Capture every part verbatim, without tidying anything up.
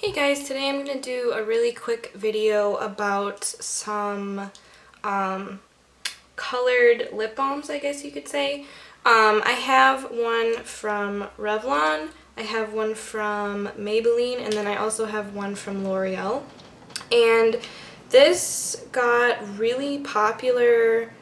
Hey guys, today I'm going to do a really quick video about some um, colored lip balms, I guess you could say. Um, I have one from Revlon, I have one from Maybelline, and then I also have one from L'Oreal. And this got really popular,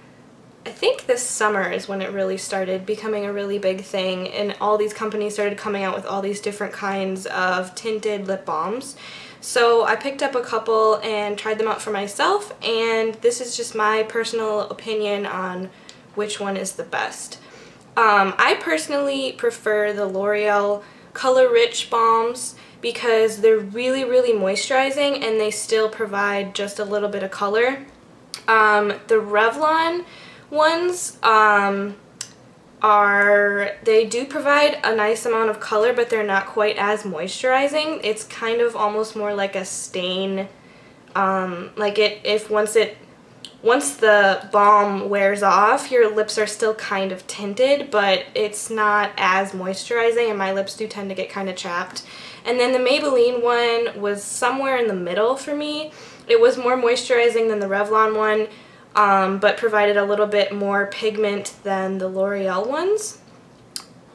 I think this summer is when it really started becoming a really big thing, and all these companies started coming out with all these different kinds of tinted lip balms. So I picked up a couple and tried them out for myself, and this is just my personal opinion on which one is the best. Um, I personally prefer the L'Oreal Colour Riche balms because they're really, really moisturizing and they still provide just a little bit of color. Um, the Revlon ones um, are, they do provide a nice amount of color, but they're not quite as moisturizing. It's kind of almost more like a stain, um, like it if once it once the balm wears off, your lips are still kind of tinted, but it's not as moisturizing, and my lips do tend to get kind of chapped. And then the Maybelline one was somewhere in the middle for me. It was more moisturizing than the Revlon one, Um, but provided a little bit more pigment than the L'Oreal ones.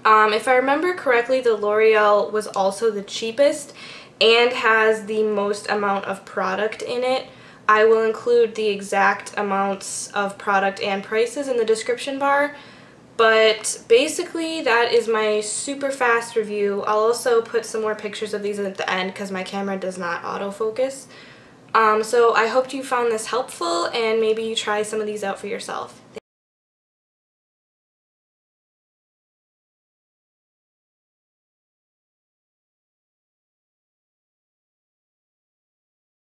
Um, if I remember correctly, the L'Oreal was also the cheapest and has the most amount of product in it. I will include the exact amounts of product and prices in the description bar. But basically, that is my super fast review. I'll also put some more pictures of these at the end because my camera does not autofocus. Um, so I hope you found this helpful, and maybe you try some of these out for yourself.